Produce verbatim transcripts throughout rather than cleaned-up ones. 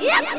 Ah!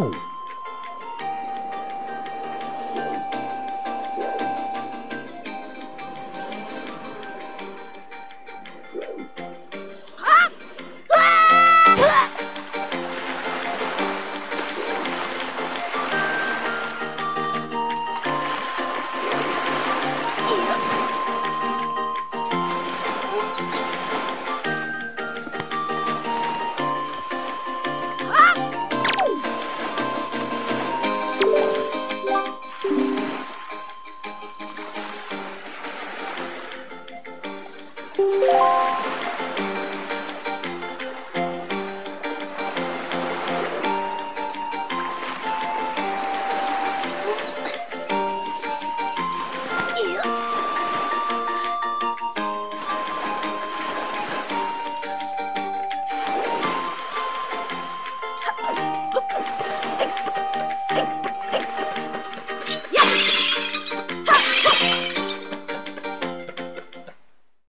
¡Au!